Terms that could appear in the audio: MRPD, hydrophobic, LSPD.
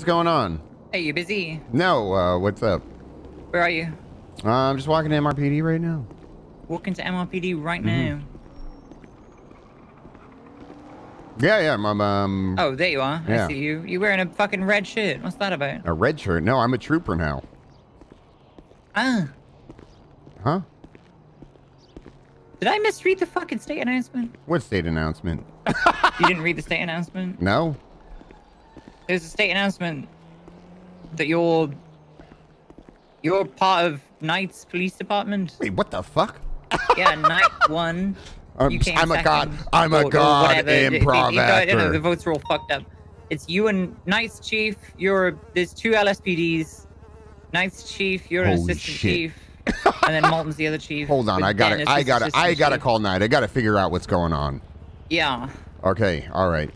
What's going on? Hey, you busy? No, what's up? Where are you? I'm just walking to MRPD right now. Walking to MRPD right now? Yeah, I'm Oh, there you are. Yeah. I see you. You're wearing a fucking red shirt. What's that about? A red shirt? No, I'm a trooper now. Ah. Huh? Did I misread the fucking state announcement? What state announcement? You didn't read the state announcement? No. There's a state announcement that you're part of Knight's police department. Wait, what the fuck? Yeah, Knight won. I'm a god improv actor. No, the votes are all fucked up. It's you and Knight's chief. There's two LSPDs. Knight's chief. You're an assistant chief. And then Malton's the other chief. Hold on, I gotta call Knight. I gotta figure out what's going on. Yeah. Okay. All right.